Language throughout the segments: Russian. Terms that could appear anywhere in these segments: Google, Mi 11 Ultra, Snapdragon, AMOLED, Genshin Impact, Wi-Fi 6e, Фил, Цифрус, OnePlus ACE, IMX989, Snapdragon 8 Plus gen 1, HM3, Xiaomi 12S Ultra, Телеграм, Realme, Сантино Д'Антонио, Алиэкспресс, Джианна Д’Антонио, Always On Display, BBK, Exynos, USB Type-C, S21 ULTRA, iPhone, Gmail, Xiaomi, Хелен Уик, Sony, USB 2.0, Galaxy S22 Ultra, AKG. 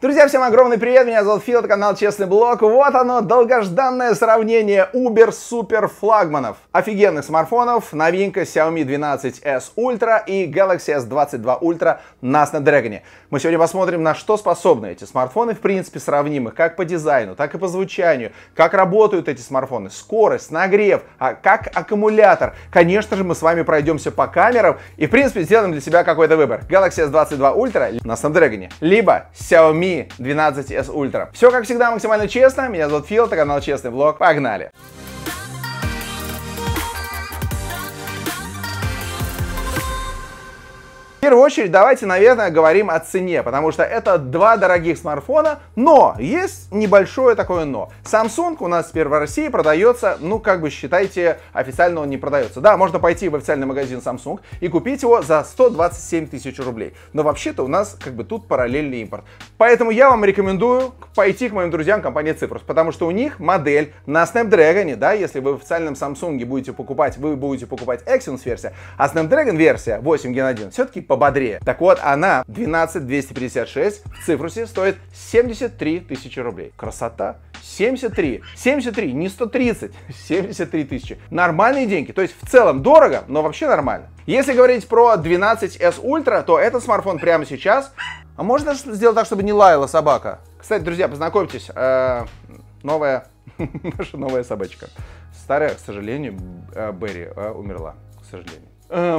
Друзья, всем огромный привет, меня зовут Фил, это канал Честный Блог. Вот оно, долгожданное сравнение убер-супер-флагманов, офигенных смартфонов, новинка Xiaomi 12S Ultra и Galaxy S22 Ultra на Snapdragon. Мы сегодня посмотрим, на что способны эти смартфоны, в принципе, сравнимы как по дизайну, так и по звучанию, как работают эти смартфоны, скорость, нагрев, а как аккумулятор. Конечно же, мы с вами пройдемся по камерам и, в принципе, сделаем для себя какой-то выбор. Galaxy S22 Ultra на Snapdragon, либо Xiaomi 12S Ultra. Все, как всегда, максимально честно. Меня зовут Фил, это канал Честный Блог. Погнали! В первую очередь давайте, наверное, говорим о цене, потому что это два дорогих смартфона, но есть небольшое такое но. Samsung у нас теперь в России продается, ну, как бы считайте, официально он не продается. Да, можно пойти в официальный магазин Samsung и купить его за 127 тысяч рублей, но вообще-то у нас как бы тут параллельный импорт. Поэтому я вам рекомендую пойти к моим друзьям компании Цифрус, потому что у них модель на Snapdragon, да, если вы в официальном Samsung будете покупать, вы будете покупать Exynos версия, а Snapdragon версия 8 gen 1 все-таки пободрее. Так вот, она 12256 в Цифрусе стоит 73 тысячи рублей. Красота! 73, не 130, 73 тысячи. Нормальные деньги, то есть в целом дорого, но вообще нормально. Если говорить про 12S Ultra, то этот смартфон прямо сейчас... А можно сделать так, чтобы не лаяла собака? Кстати, друзья, познакомьтесь, новая наша новая собачка. Старая, к сожалению, Берри умерла, к сожалению.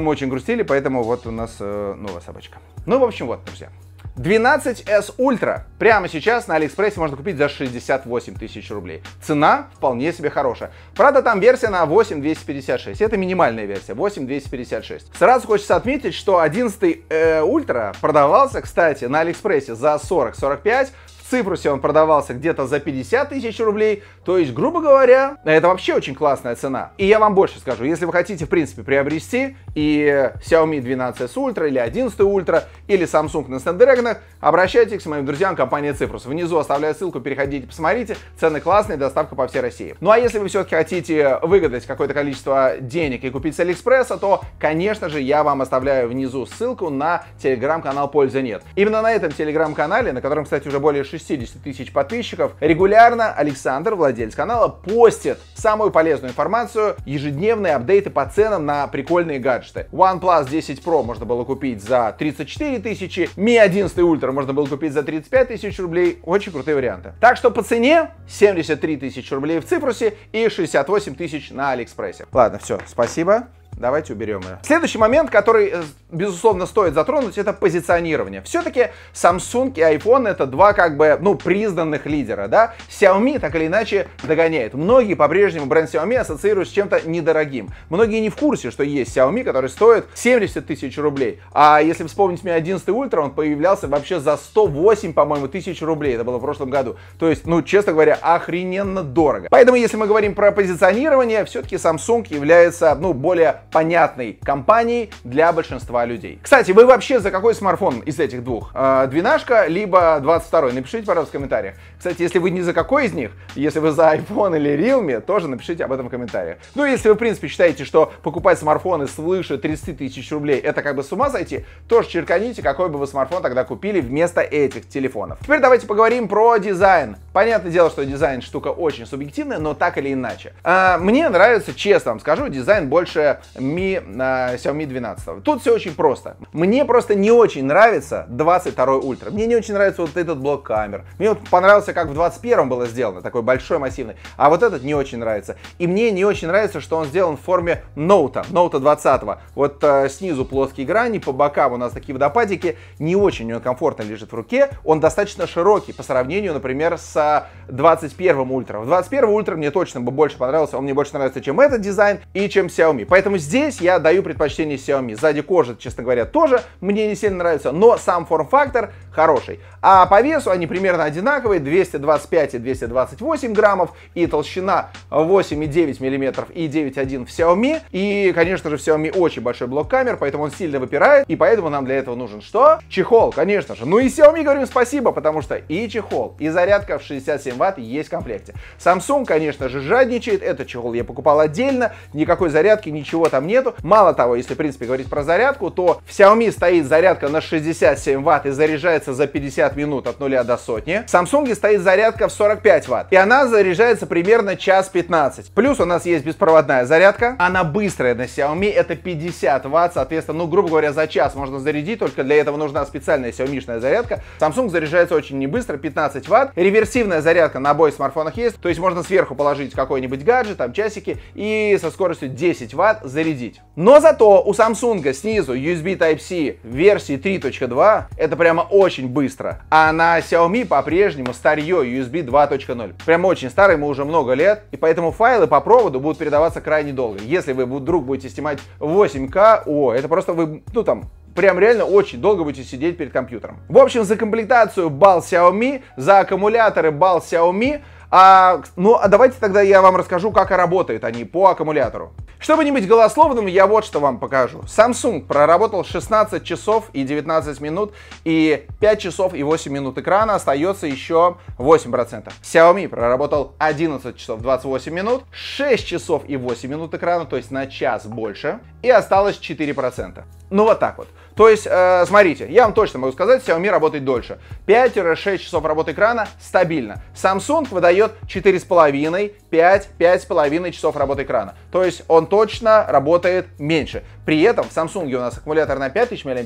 Мы очень грустили, поэтому вот у нас новая собачка. Ну, в общем, вот, друзья. 12S Ultra прямо сейчас на Алиэкспрессе можно купить за 68 тысяч рублей. Цена вполне себе хорошая. Правда, там версия на 8256. Это минимальная версия, 8256. Сразу хочется отметить, что 11 Ultra продавался, кстати, на Алиэкспрессе за 40-45. В Цифрусе он продавался где-то за 50 тысяч рублей, то есть, грубо говоря, это вообще очень классная цена. И я вам больше скажу, если вы хотите, в принципе, приобрести и Xiaomi 12S Ultra, или 11 Ultra, или Samsung на Snapdragon, обращайтесь к моим друзьям компании Цифрус. Внизу оставляю ссылку, переходите, посмотрите, цены классные, доставка по всей России. Ну а если вы все-таки хотите выгадать какое-то количество денег и купить с Алиэкспресса, то, конечно же, я вам оставляю внизу ссылку на телеграм-канал «Пользы нет». Именно на этом телеграм-канале, на котором, кстати, уже более 60 тысяч подписчиков, регулярно Александр, владелец канала, постит самую полезную информацию, ежедневные апдейты по ценам на прикольные гаджеты. One Plus 10 Pro можно было купить за 34 тысячи, Mi 11 Ultra можно было купить за 35 тысяч рублей. Очень крутые варианты. Так что по цене 73 тысячи рублей в Цифрусе и 68 тысяч на Алиэкспрессе. Ладно, все, спасибо. Давайте уберем ее. Следующий момент, который, безусловно, стоит затронуть, это позиционирование. Все-таки Samsung и iPhone — это два, как бы, ну, признанных лидера, да? Xiaomi так или иначе догоняет. Многие по-прежнему бренд Xiaomi ассоциируют с чем-то недорогим. Многие не в курсе, что есть Xiaomi, который стоит 70 тысяч рублей. А если вспомнить Mi 11 Ultra, он появлялся вообще за 108, по-моему, тысяч рублей. Это было в прошлом году. То есть, ну, честно говоря, охрененно дорого. Поэтому, если мы говорим про позиционирование, все-таки Samsung является, ну, более понятной компанией для большинства людей. Кстати, вы вообще за какой смартфон из этих двух? Двенашка, либо 22-й? Напишите, пожалуйста, в комментариях. Кстати, если вы не за какой из них, если вы за iPhone или Realme, тоже напишите об этом в комментариях. Ну, если вы, в принципе, считаете, что покупать смартфоны свыше 30 тысяч рублей, это как бы с ума сойти, тоже черканите, какой бы вы смартфон тогда купили вместо этих телефонов. Теперь давайте поговорим про дизайн. Понятное дело, что дизайн штука очень субъективная, но так или иначе. Мне нравится, честно вам скажу, дизайн больше Xiaomi 12. Тут все очень просто. Мне просто не очень нравится 22 Ultra. Мне не очень нравится вот этот блок камер. Мне вот понравился, как в 21 было сделано, такой большой, массивный. А вот этот не очень нравится. И мне не очень нравится, что он сделан в форме Note 20. Вот снизу плоские грани, по бокам у нас такие водопадики. Не очень он комфортно лежит в руке. Он достаточно широкий по сравнению, например, с 21 Ultra. В 21 Ultra мне точно бы больше понравился. Он мне больше нравится, чем этот дизайн и чем Xiaomi. Поэтому здесь я даю предпочтение Xiaomi. Сзади кожа, честно говоря, тоже мне не сильно нравится, но сам форм-фактор хороший. А по весу они примерно одинаковые, 225 и 228 граммов, и толщина 8,9 мм и 9,1 в Xiaomi. И, конечно же, в Xiaomi очень большой блок камер, поэтому он сильно выпирает, и поэтому нам для этого нужен что? Чехол, конечно же. Ну и Xiaomi говорим спасибо, потому что и чехол, и зарядка в 67 Вт есть в комплекте. Samsung, конечно же, жадничает. Этот чехол я покупал отдельно, никакой зарядки, ничего там там нету. Мало того, если в принципе говорить про зарядку, то в Xiaomi стоит зарядка на 67 Вт и заряжается за 50 минут от 0 до 100. В Samsung стоит зарядка в 45 Вт, и она заряжается примерно час 15. Плюс у нас есть беспроводная зарядка, она быстрая на Xiaomi, это 50 Вт, соответственно, ну, грубо говоря, за час можно зарядить, только для этого нужна специальная Xiaomi-шная зарядка. Samsung заряжается очень небыстро, 15 Вт. Реверсивная зарядка на обоих смартфонах есть, то есть можно сверху положить какой-нибудь гаджет, там часики, и со скоростью 10 Вт зарядить. Но зато у Samsung снизу USB Type-C версии 3.2, это прямо очень быстро, а на Xiaomi по-прежнему старье USB 2.0. Прямо очень старый, ему уже много лет, и поэтому файлы по проводу будут передаваться крайне долго. Если вы вдруг будете снимать 8К, это просто вы, ну там, прям реально очень долго будете сидеть перед компьютером. В общем, за комплектацию балл Xiaomi, за аккумуляторы балл Xiaomi. А давайте тогда я вам расскажу, как работают они по аккумулятору. Чтобы не быть голословным, я вот что вам покажу. Samsung проработал 16 часов и 19 минут, и 5 часов и 8 минут экрана, остается еще 8%. Xiaomi проработал 11 часов 28 минут, 6 часов и 8 минут экрана, то есть на час больше, и осталось 4%. Ну вот так вот. То есть, смотрите, я вам точно могу сказать, Xiaomi работает дольше. 5-6 часов работы экрана стабильно. Samsung выдает 4,5, 5-5,5 часов работы экрана. То есть он точно работает меньше. При этом в Samsung у нас аккумулятор на 5000 мАч,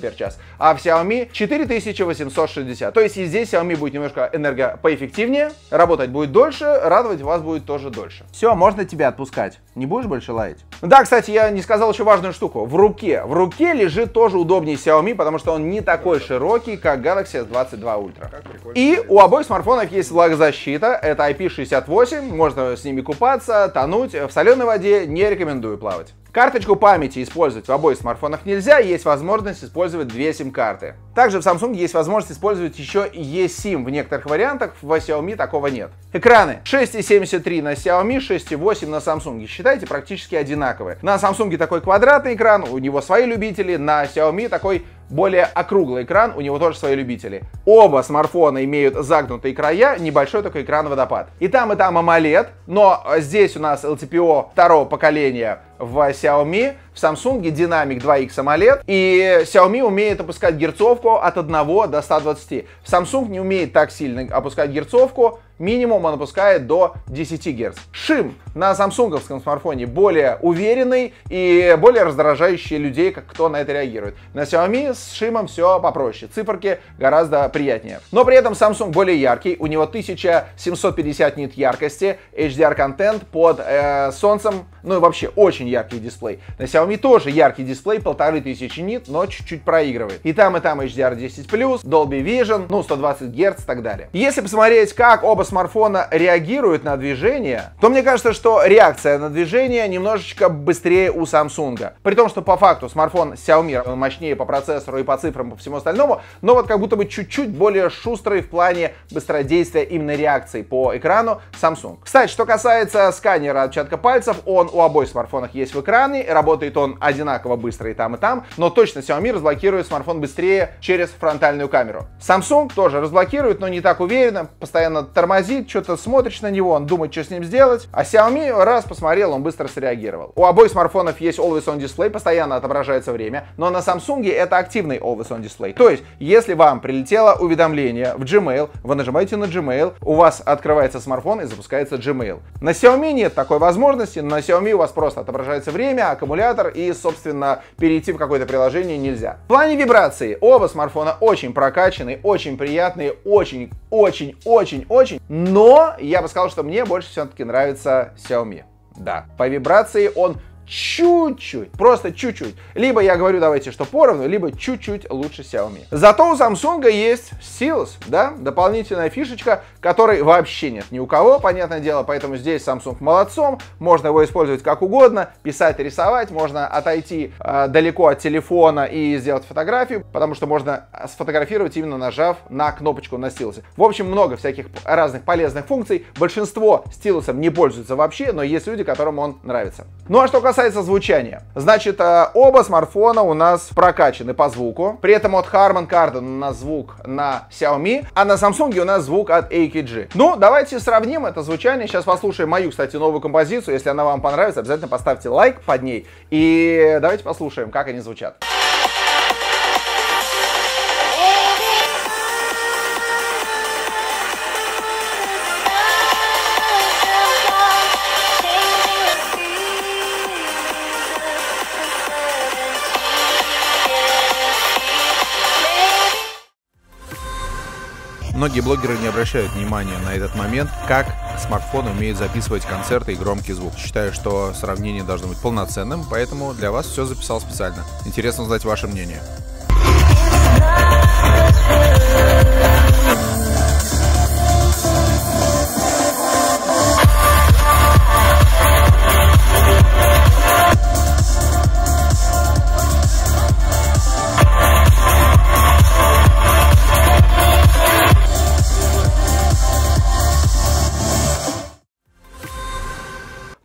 а в Xiaomi 4860. То есть и здесь Xiaoми будет немножко энергопоэффективнее, работать будет дольше, радовать вас будет тоже дольше. Все, можно тебя отпускать. Не будешь больше лаять? Да, кстати, я не сказал еще важную штуку. В руке лежит тоже удобнее Xiaomi, потому что он не такой широкий, как Galaxy S22 Ultra. И у обоих смартфонов есть влагозащита, это IP68, можно с ними купаться, тонуть, в соленой воде не рекомендую плавать. Карточку памяти использовать в обоих смартфонах нельзя, есть возможность использовать две сим-карты. Также в Samsung есть возможность использовать еще eSIM в некоторых вариантах, в Xiaomi такого нет. Экраны 6,73 на Xiaomi, 6,8 на Samsung, считайте, практически одинаковые. На Samsung такой квадратный экран, у него свои любители, на Xiaomi такой более округлый экран, у него тоже свои любители. Оба смартфона имеют загнутые края, небольшой такой экран-водопад. И там AMOLED, но здесь у нас LTPO второго поколения в Xiaomi, в Samsung динамик 2X AMOLED, и Xiaomi умеет опускать герцовку от 1 до 120. Samsung не умеет так сильно опускать герцовку, минимум он опускает до 10 Гц. Шим на самсунговском смартфоне более уверенный и более раздражающий людей, кто на это реагирует. На Xiaomi с шимом все попроще, циферки гораздо приятнее. Но при этом Samsung более яркий, у него 1750 нит яркости, HDR-контент под солнцем, ну и вообще очень яркий дисплей. На Xiaomi тоже яркий дисплей, 1500 нит, но чуть-чуть проигрывает. И там HDR 10 plus, Dolby Vision, ну 120 Гц и так далее. Если посмотреть, как оба смартфона реагируют на движение, то мне кажется, что реакция на движение немножечко быстрее у Samsung. При том, что по факту смартфон Xiaomi мощнее по процессору и по цифрам, по всему остальному, но вот как будто бы чуть-чуть более шустрый в плане быстродействия именно реакции по экрану Samsung. Кстати, что касается сканера отпечатка пальцев, он у обоих смартфонов есть в экране, работает он одинаково быстро и там, но точно Xiaomi разблокирует смартфон быстрее через фронтальную камеру. Samsung тоже разблокирует, но не так уверенно, постоянно тормозит, что-то смотришь на него, он думает, что с ним сделать, а Xiaomi раз посмотрел, он быстро среагировал. У обоих смартфонов есть Always On Display, постоянно отображается время, но на Samsung это активный Always On Display. То есть, если вам прилетело уведомление в Gmail, вы нажимаете на Gmail, у вас открывается смартфон и запускается Gmail. На Xiaomi нет такой возможности, на Xiaomi у вас просто отображается время, аккумулятор и, собственно, перейти в какое-то приложение нельзя. В плане вибрации оба смартфона очень прокачанные, очень приятные, очень-очень-очень-очень. Но я бы сказал, что мне больше все-таки нравится Xiaomi. Да, по вибрации он чуть-чуть, просто чуть-чуть. Либо я говорю, давайте, что поровну, либо чуть-чуть лучше Xiaomi. Зато у Samsung есть стилус, да, дополнительная фишечка, которой вообще нет ни у кого, понятное дело, поэтому здесь Samsung молодцом, можно его использовать как угодно, писать, рисовать, можно отойти далеко от телефона и сделать фотографию, потому что можно сфотографировать, именно нажав на кнопочку на стилусе. В общем, много всяких разных полезных функций, большинство стилусом не пользуются вообще, но есть люди, которым он нравится. Ну а что касается касается звучания, значит, оба смартфона у нас прокачаны по звуку. При этом от Harman Kardon у нас звук на Xiaomi, а на Samsung у нас звук от AKG. Ну, давайте сравним это звучание. Сейчас послушаем мою, кстати, новую композицию. Если она вам понравится, обязательно поставьте лайк под ней. И давайте послушаем, как они звучат. Многие блогеры не обращают внимания на этот момент, как смартфон умеет записывать концерты и громкий звук. Считаю, что сравнение должно быть полноценным, поэтому для вас все записал специально. Интересно узнать ваше мнение.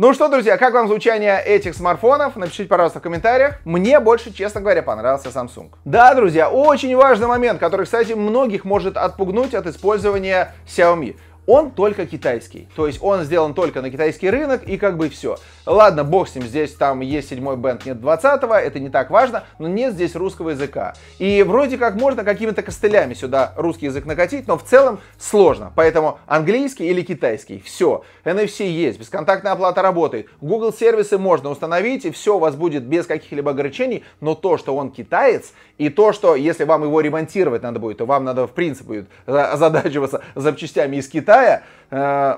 Ну что, друзья, как вам звучание этих смартфонов? Напишите, пожалуйста, в комментариях. Мне больше, честно говоря, понравился Samsung. Да, друзья, очень важный момент, который, кстати, многих может отпугнуть от использования Xiaomi. Он только китайский, то есть он сделан только на китайский рынок, и как бы все. Ладно, бог с ним, здесь там есть 7-й бенд, нет 20-го, это не так важно, но нет здесь русского языка. И вроде как можно какими-то костылями сюда русский язык накатить, но в целом сложно. Поэтому английский или китайский, все. NFC есть, бесконтактная оплата работает, Google сервисы можно установить, и все у вас будет без каких-либо ограничений, но то, что он китаец, и то, что если вам его ремонтировать надо будет, то вам надо в принципе озадачиваться запчастями из Китая,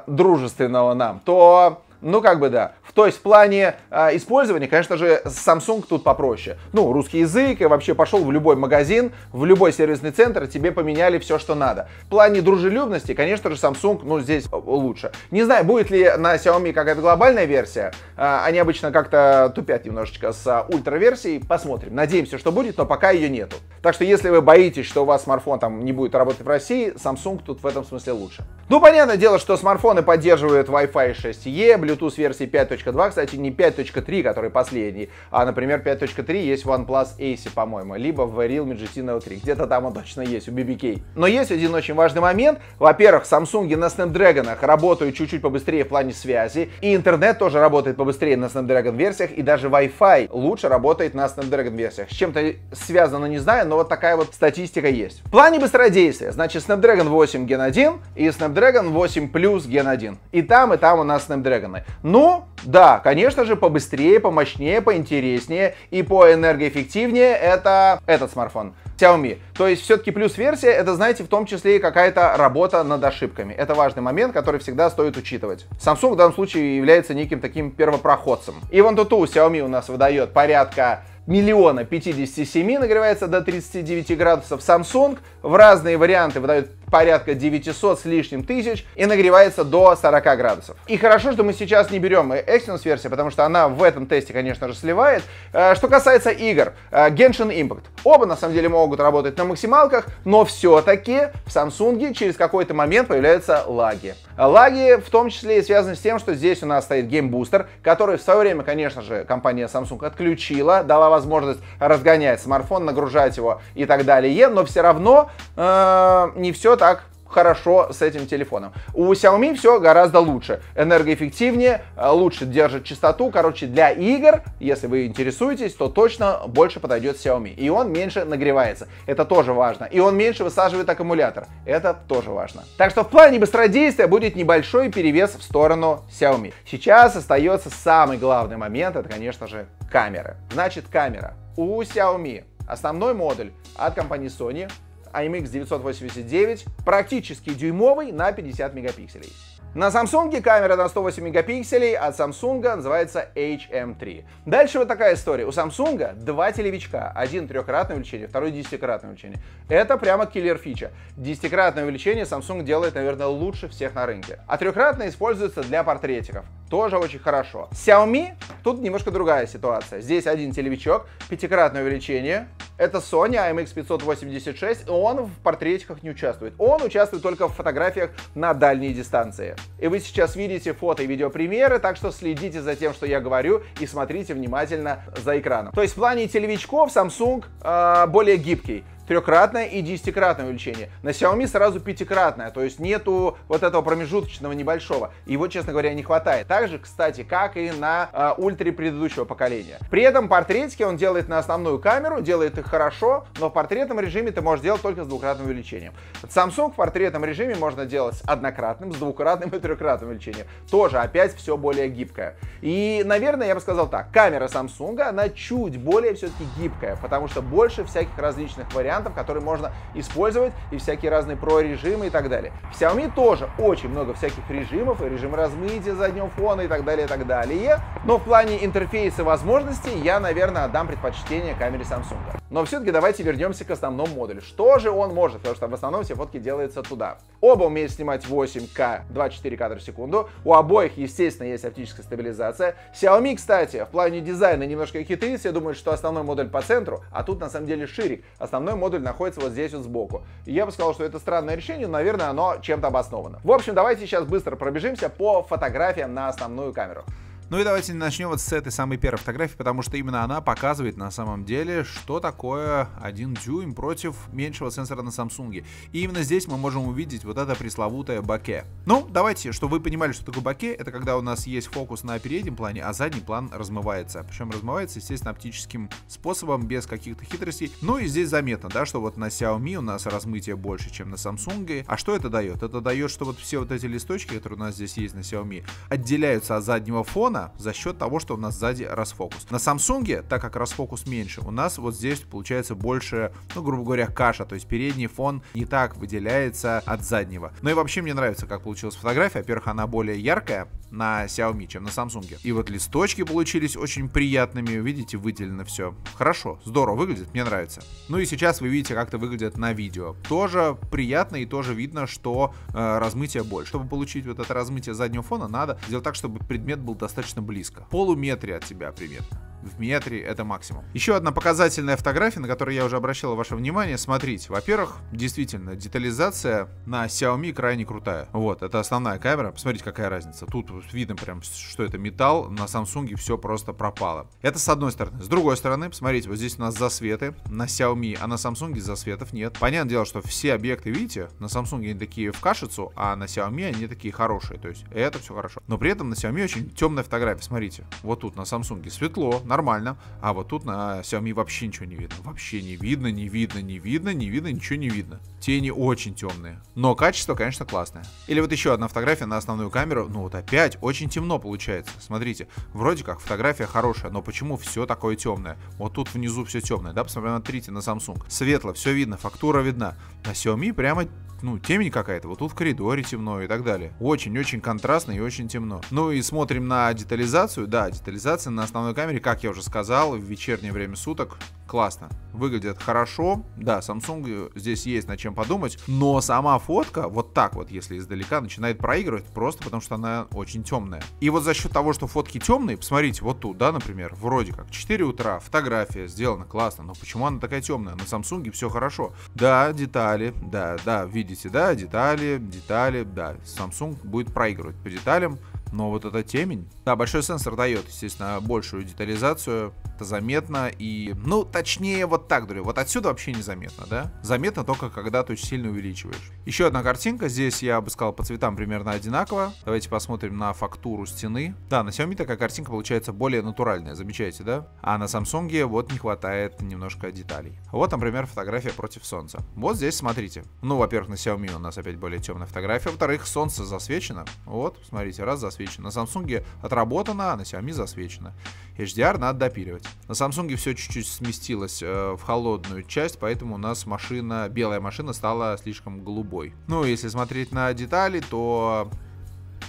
дружественного нам, то, ну, как бы да. То есть в плане использования, конечно же, Samsung тут попроще. Ну, русский язык, и вообще пошел в любой магазин, в любой сервисный центр, тебе поменяли все, что надо. В плане дружелюбности, конечно же, Samsung, ну, здесь лучше. Не знаю, будет ли на Xiaomi какая-то глобальная версия. Они обычно как-то тупят немножечко с ультра-версией. Посмотрим. Надеемся, что будет, но пока ее нету. Так что, если вы боитесь, что у вас смартфон там не будет работать в России, Samsung тут в этом смысле лучше. Ну, понятное дело, что смартфоны поддерживают Wi-Fi 6e, Bluetooth версии 5.2. Кстати, не 5.3, который последний, а, например, 5.3 есть в OnePlus ACE, по-моему, либо в Realme GT No 3. Где-то там он точно есть, у BBK. Но есть один очень важный момент. Во-первых, Samsung на Snapdragon работают чуть-чуть побыстрее в плане связи, и интернет тоже работает побыстрее на Snapdragon версиях, и даже Wi-Fi лучше работает на Snapdragon версиях. С чем-то связано, не знаю, но вот такая вот статистика есть. В плане быстродействия, значит, Snapdragon 8 gen 1 и Snapdragon 8 Plus gen 1. И там у нас Snapdragon. Ну, да, конечно же, побыстрее, помощнее, поинтереснее и поэнергоэффективнее это этот смартфон Xiaomi. То есть все-таки плюс-версия, это, знаете, в том числе и какая-то работа над ошибками. Это важный момент, который всегда стоит учитывать. Samsung в данном случае является неким таким первопроходцем. И вон тут у Xiaomi у нас выдает порядка 1 057 000, нагревается до 39 градусов. Samsung в разные варианты выдает порядка 900 с лишним тысяч и нагревается до 40 градусов. И хорошо, что мы сейчас не берем Exynos версию, потому что она в этом тесте, конечно же, сливает. Что касается игр, Genshin Impact. Оба, на самом деле, могут работать на максималках, но все-таки в Samsung через какой-то момент появляются лаги. Лаги в том числе и связаны с тем, что здесь у нас стоит геймбустер, который в свое время, конечно же, компания Samsung отключила, дала возможность разгонять смартфон, нагружать его и так далее, но все равно не все так хорошо с этим телефоном. У Xiaomi все гораздо лучше, энергоэффективнее, лучше держит частоту. Короче, для игр, если вы интересуетесь, то точно больше подойдет Xiaomi. И он меньше нагревается, это тоже важно. И он меньше высаживает аккумулятор, это тоже важно. Так что в плане быстродействия будет небольшой перевес в сторону Xiaomi. Сейчас остается самый главный момент, это, конечно же, камеры. Значит, камера у Xiaomi, основной модуль от компании Sony, IMX989, практически дюймовый на 50 мегапикселей. На Samsung камера на 108 мегапикселей от Samsung называется HM3. Дальше вот такая история. У Samsung два телевичка. Один трехкратное увеличение, второй десятикратное увеличение. Это прямо киллер фича. Десятикратное увеличение Samsung делает, наверное, лучше всех на рынке. А трехкратное используется для портретиков. тоже очень хорошо. Xiaomi, тут немножко другая ситуация. Здесь один телевичок, пятикратное увеличение. Это Sony AMX586, он в портретиках не участвует. Он участвует только в фотографиях на дальние дистанции. И вы сейчас видите фото и видеопремьеры, так что следите за тем, что я говорю, и смотрите внимательно за экраном. То есть в плане телевичков Samsung более гибкий. Трехкратное и десятикратное увеличение. На Xiaomi сразу пятикратное, то есть нету вот этого промежуточного небольшого. Его, честно говоря, не хватает. Так же, кстати, как и на ультре предыдущего поколения. При этом портретики он делает на основную камеру, делает их хорошо, но в портретном режиме ты можешь делать только с двукратным увеличением. Samsung в портретном режиме можно делать с однократным, с двукратным и трехкратным увеличением. Тоже опять все более гибкое. И, наверное, я бы сказал так, камера Samsung, она чуть более все-таки гибкая, потому что больше всяких различных вариантов, которые можно использовать, и всякие разные про-режимы и так далее. В Xiaomi тоже очень много всяких режимов, и режим размытия заднего фона и так далее, и так далее. Но в плане интерфейса возможностей я, наверное, отдам предпочтение камере Samsung. Но все-таки давайте вернемся к основному модулю. Что же он может? Потому что в основном все фотки делаются туда. Оба умеют снимать 8К, 24 кадра в секунду. У обоих, естественно, есть оптическая стабилизация. Xiaomi, кстати, в плане дизайна немножко хитрит. Все думают, что основной модуль по центру, а тут на самом деле шире. Основной модуль находится вот здесь вот сбоку. Я бы сказал, что это странное решение, но, наверное, оно чем-то обосновано. В общем, давайте сейчас быстро пробежимся по фотографиям на основную камеру. Ну и давайте начнем вот с этой самой первой фотографии, потому что именно она показывает на самом деле, что такое 1 дюйм против меньшего сенсора на Samsung. И именно здесь мы можем увидеть вот это пресловутое боке. Ну, давайте, чтобы вы понимали, что такое боке, это когда у нас есть фокус на переднем плане, а задний план размывается. Причем размывается, естественно, оптическим способом, без каких-то хитростей. Ну и здесь заметно, да, что вот на Xiaomi у нас размытие больше, чем на Samsung. А что это дает? Это дает, что вот все вот эти листочки, которые у нас здесь есть на Xiaomi, отделяются от заднего фона, за счет того, что у нас сзади расфокус. На Samsung, так как расфокус меньше, у нас вот здесь получается больше, ну, грубо говоря, каша, то есть передний фон не так выделяется от заднего. Ну и вообще мне нравится, как получилась фотография. Во-первых, она более яркая на Xiaomi, чем на Samsung. И вот листочки получились очень приятными. Видите, выделено все. Хорошо, здорово выглядит, мне нравится. Ну и сейчас вы видите, как это выглядит на видео. Тоже приятно и тоже видно, что размытие больше. Чтобы получить вот это размытие заднего фона, надо сделать так, чтобы предмет был достаточно близко. Полуметре от тебя приметно. В метре это максимум. Еще одна показательная фотография, на которую я уже обращал ваше внимание. Смотрите, во-первых, действительно, детализация на Xiaomi крайне крутая. Вот, это основная камера. Посмотрите, какая разница. Тут видно прям, что это металл. На Samsung все просто пропало. Это с одной стороны. С другой стороны, посмотрите, вот здесь у нас засветы на Xiaomi, а на Samsung засветов нет. Понятное дело, что все объекты, видите, на Samsung они такие в кашицу, а на Xiaomi они такие хорошие. То есть это все хорошо. Но при этом на Xiaomi очень темная фотография. Смотрите, вот тут на Samsung светло, нормально, а вот тут на Xiaomi вообще ничего не видно. Вообще не видно, не видно, не видно, не видно, ничего не видно. Тени очень темные, но качество, конечно, классное. Или вот еще одна фотография на основную камеру. Ну вот опять очень темно получается. Смотрите, вроде как фотография хорошая, но почему все такое темное? Вот тут внизу все темное, да, посмотрите на Samsung. Светло, все видно, фактура видна. На Xiaomi прямо, ну, темень какая-то. Вот тут в коридоре темно и так далее. Очень-очень контрастно и очень темно. Ну и смотрим на детализацию. Да, детализация на основной камере, как я уже сказал, в вечернее время суток классно. Выглядит хорошо. Да, Samsung здесь есть над чем подумать. Но сама фотка, вот так вот, если издалека, начинает проигрывать, просто потому что она очень темная. И вот за счет того, что фотки темные, посмотрите, вот тут, да, например, вроде как 4 утра, фотография сделана классно, но почему она такая темная? На Samsung все хорошо. Да, детали, да, видите, да, детали, да. Samsung будет проигрывать по деталям. Но вот эта темень... Да, большой сенсор дает, естественно, большую детализацию. Это заметно и... Ну, точнее, вот так, друзья. Вот отсюда вообще незаметно, да? Заметно только, когда ты очень сильно увеличиваешь. Еще одна картинка. Здесь я бы сказал, по цветам примерно одинаково. Давайте посмотрим на фактуру стены. Да, на Xiaomi такая картинка получается более натуральная. Замечаете, да? А на Samsung вот не хватает немножко деталей. Вот, например, фотография против солнца. Вот здесь, смотрите. Ну, во-первых, на Xiaomi у нас опять более темная фотография. Во-вторых, солнце засвечено. Вот, смотрите, раз засвечено. На Samsung отработано, а на Xiaomi засвечено. HDR надо допиливать. На Samsung все чуть-чуть сместилось в холодную часть, поэтому у нас машина, белая машина стала слишком голубой. Ну, если смотреть на детали, то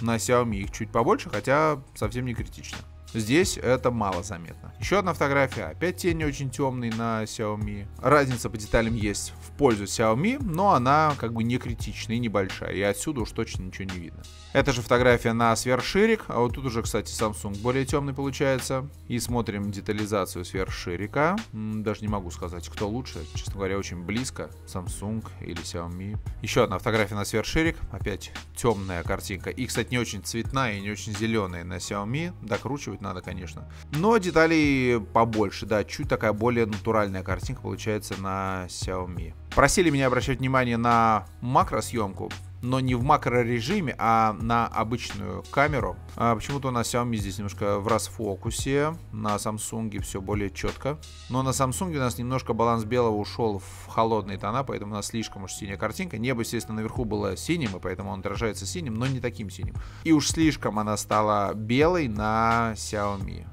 на Xiaomi их чуть побольше, хотя совсем не критично. Здесь это мало заметно. Еще одна фотография. Опять тени очень темные на Xiaomi. Разница по деталям есть в пользу Xiaomi, но она как бы не критичная и небольшая. И отсюда уж точно ничего не видно. Это же фотография на сверхширик. А вот тут уже, кстати, Samsung более темный получается. И смотрим детализацию сверхширика. Даже не могу сказать, кто лучше. Честно говоря, очень близко. Samsung или Xiaomi. Еще одна фотография на сверхширик. Опять темная картинка. И, кстати, не очень цветная и не очень зеленая на Xiaomi. Докручивать надо, конечно. Но деталей побольше. Да, чуть такая более натуральная картинка получается на Xiaomi. Просили меня обращать внимание на макросъемку, но не в макрорежиме, а на обычную камеру. А почему-то на Xiaomi здесь немножко в расфокусе, на Samsung все более четко. Но на Samsung у нас немножко баланс белого ушел в холодные тона, поэтому у нас слишком уж синяя картинка. Небо, естественно, наверху было синим, и поэтому он отражается синим, но не таким синим. И уж слишком она стала белой на Xiaomi.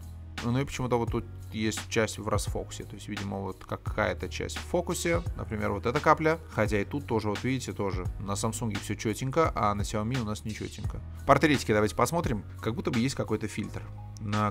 Ну и почему-то вот тут есть часть в расфокусе, то есть, видимо, вот какая-то часть в фокусе, например, вот эта капля, хотя и тут тоже, вот видите, тоже на Samsung все четенько, а на Xiaomi у нас не четенько. Портретики давайте посмотрим, как будто бы есть какой-то фильтр,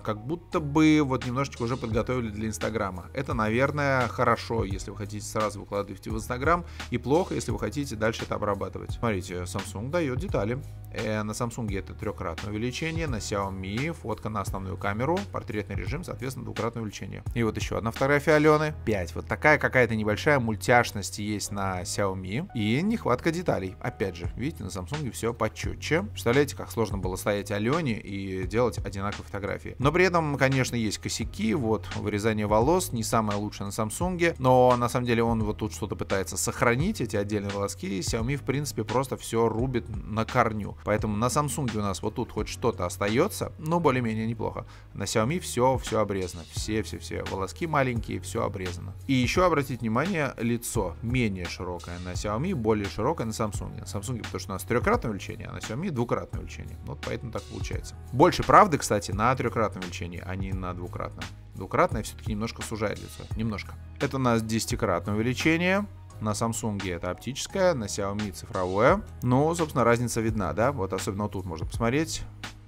как будто бы вот немножечко уже подготовили для Инстаграма. Это, наверное, хорошо, если вы хотите сразу выкладывать в Инстаграм, и плохо, если вы хотите дальше это обрабатывать. Смотрите, Samsung дает детали. На Samsung это трехкратное увеличение, на Xiaomi фотка на основную камеру, портретный режим, соответственно, двукратное увеличение. И вот еще одна фотография Алены. 5. Вот такая какая-то небольшая мультяшность есть на Xiaomi и нехватка деталей. Опять же, видите, на Samsung все почетче. Представляете, как сложно было стоять Алене и делать одинаковые фотографии. Но при этом, конечно, есть косяки. Вот вырезание волос не самое лучшее на Samsung, но на самом деле он вот тут что-то пытается сохранить, эти отдельные волоски. Xiaomi, в принципе, просто все рубит на корню. Поэтому на Samsung у нас вот тут хоть что-то остается, но более-менее неплохо. На Xiaomi все обрезано. Все волоски маленькие, все обрезано. И еще обратите внимание, лицо менее широкое на Xiaomi, более широкое на Samsung. На Samsung, потому что у нас трехкратное увеличение, а на Xiaomi двукратное увеличение. Вот поэтому так получается. Больше правды, кстати, на трехкратном увеличении, а не на двукратном. Двукратное все-таки немножко сужает лицо. Немножко. Это у нас 10-кратное увеличение. На Samsung это оптическое, на Xiaomi цифровое. Ну, собственно, разница видна, да? Вот особенно вот тут можно посмотреть.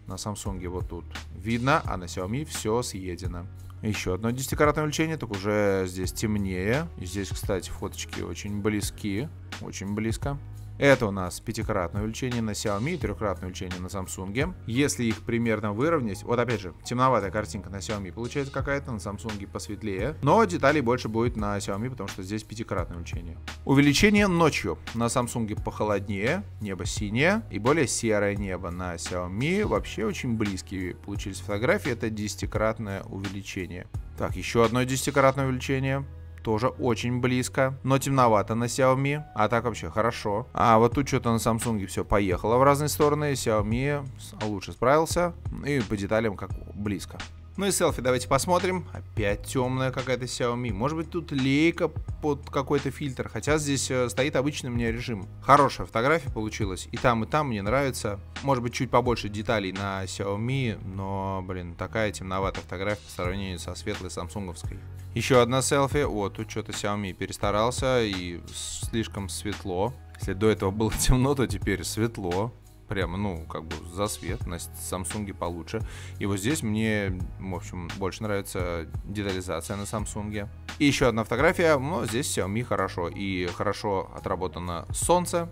На Samsung вот тут видно, а на Xiaomi все съедено. Еще одно 10-кратное увеличение, так уже здесь темнее. И здесь, кстати, фоточки очень близки, очень близко. Это у нас 5-кратное увеличение на Xiaomi, 3-кратное увеличение на Samsung. Если их примерно выровнять, вот опять же, темноватая картинка на Xiaomi получается какая-то, на Samsung посветлее, но деталей больше будет на Xiaomi, потому что здесь 5-кратное увеличение. Увеличение ночью. На Samsung похолоднее, небо синее и более серое небо. На Xiaomi вообще очень близкие получились фотографии, это 10-кратное увеличение. Так, еще одно 10-кратное увеличение. Тоже очень близко, но темновато на Xiaomi, а так вообще хорошо. А вот тут что-то на Samsung все поехало в разные стороны, Xiaomi лучше справился, и по деталям как близко. Ну и селфи давайте посмотрим. Опять темная какая-то Xiaomi. Может быть, тут лейка под какой-то фильтр. Хотя здесь стоит обычный у меня режим. Хорошая фотография получилась. И там мне нравится. Может быть, чуть побольше деталей на Xiaomi. Но, блин, такая темноватая фотография по сравнению со светлой самсунговской. Еще одна селфи. О, тут что-то Xiaomi перестарался. И слишком светло. Если до этого было темно, то теперь светло. Прямо, ну, как бы за свет, на Samsung получше. И вот здесь мне, в общем, больше нравится детализация на Samsung. И еще одна фотография, но здесь Xiaomi хорошо. И хорошо отработано солнце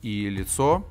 и лицо.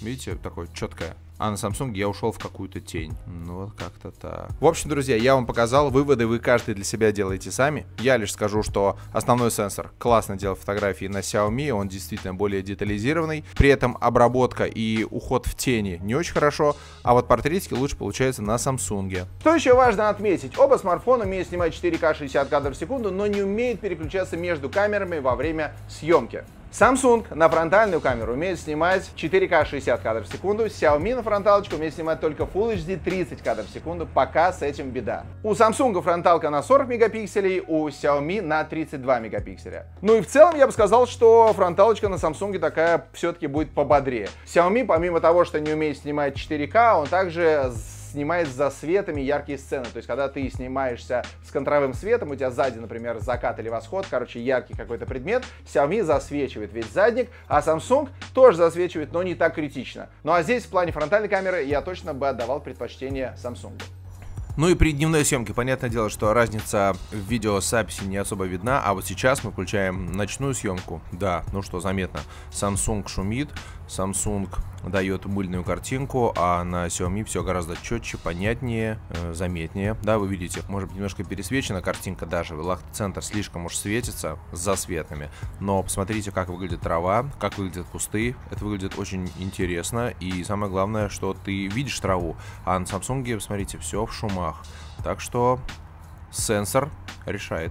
Видите, такое четкое. А на Samsung я ушел в какую-то тень. Ну, вот как-то так. В общем, друзья, я вам показал. Выводы вы каждый для себя делаете сами. Я лишь скажу, что основной сенсор классно делает фотографии на Xiaomi. Он действительно более детализированный. При этом обработка и уход в тени не очень хорошо. А вот портретики лучше получаются на Samsung. Что еще важно отметить? Оба смартфона умеют снимать 4К 60 кадров в секунду, но не умеют переключаться между камерами во время съемки. Samsung на фронтальную камеру умеет снимать 4К 60 кадров в секунду, Xiaomi на фронталочку умеет снимать только Full HD 30 кадров в секунду, пока с этим беда. У Samsung фронталка на 40 мегапикселей, у Xiaomi на 32 мегапикселя. Ну и в целом я бы сказал, что фронталочка на Samsung такая все-таки будет пободрее. Xiaomi, помимо того, что не умеет снимать 4К, он также снимает за светами яркие сцены. То есть, когда ты снимаешься с контровым светом, у тебя сзади, например, закат или восход, короче, яркий какой-то предмет, Xiaomi засвечивает весь задник, а Samsung тоже засвечивает, но не так критично. Ну а здесь, в плане фронтальной камеры, я точно бы отдавал предпочтение Samsung. Ну и при дневной съемке, понятное дело, что разница в видеозаписи не особо видна, а вот сейчас мы включаем ночную съемку. Да, ну что, заметно, Samsung шумит, Samsung дает мыльную картинку, а на Xiaomi все гораздо четче, понятнее, заметнее. Да, вы видите, может быть, немножко пересвечена картинка даже, центр слишком уж светится с засветами, но посмотрите, как выглядит трава, как выглядят кусты, это выглядит очень интересно, и самое главное, что ты видишь траву, а на Samsung, смотрите, все в шумах. Так что сенсор решает.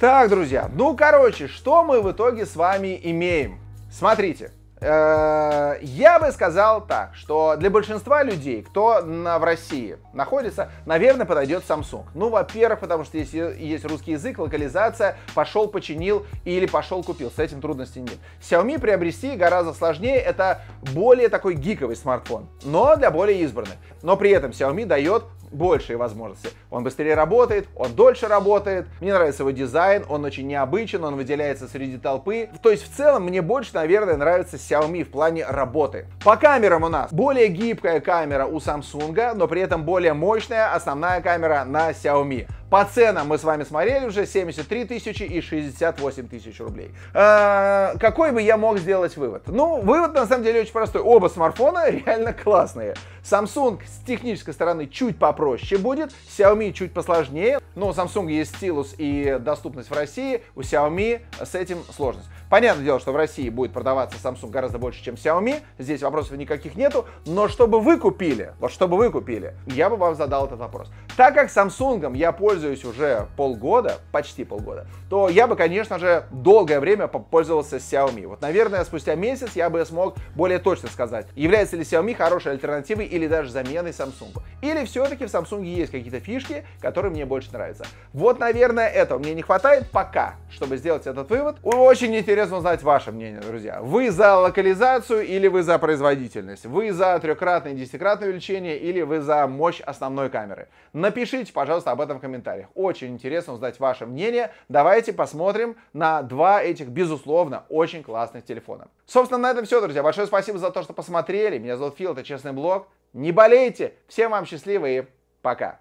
Так, друзья, ну короче, что мы в итоге с вами имеем? Смотрите, я бы сказал так, что для большинства людей, кто в России находится, наверное, подойдет Samsung. Ну, во-первых, потому что если есть русский язык, локализация, пошел починил или пошел купил, с этим трудностей нет. Xiaomi приобрести гораздо сложнее, это более такой гиковый смартфон, но для более избранных. Но при этом Xiaomi дает большие возможности. Он быстрее работает, он дольше работает. Мне нравится его дизайн, он очень необычен, он выделяется среди толпы. То есть в целом мне больше, наверное, нравится Xiaomi в плане работы. По камерам у нас более гибкая камера у Samsung, но при этом более мощная основная камера на Xiaomi. По ценам мы с вами смотрели уже 73 тысячи и 68 тысяч рублей. Какой бы я мог сделать вывод? Ну, вывод на самом деле очень простой. Оба смартфона реально классные. Samsung с технической стороны чуть попроще будет, Xiaomi чуть посложнее. Но у Samsung есть стилус и доступность в России, у Xiaomi с этим сложность. Понятное дело, что в России будет продаваться Samsung гораздо больше, чем Xiaomi. Здесь вопросов никаких нету. Но чтобы вы купили, вот чтобы вы купили, я бы вам задал этот вопрос. Так как Samsung я пользуюсь уже полгода, почти полгода, то я бы, конечно же, долгое время пользовался Xiaomi. Вот, наверное, спустя месяц я бы смог более точно сказать, является ли Xiaomi хорошей альтернативой или даже заменой Samsung. Или все-таки в Samsung есть какие-то фишки, которые мне больше нравятся. Вот, наверное, этого мне не хватает пока, чтобы сделать этот вывод. Очень интересно узнать ваше мнение, друзья. Вы за локализацию или вы за производительность? Вы за трехкратное и десятикратное увеличение или вы за мощь основной камеры? Напишите, пожалуйста, об этом в комментариях. Очень интересно узнать ваше мнение. Давайте посмотрим на два этих, безусловно, очень классных телефона. Собственно, на этом все, друзья. Большое спасибо за то, что посмотрели. Меня зовут Фил, это Честный Блог. Не болейте. Всем вам счастливо и пока.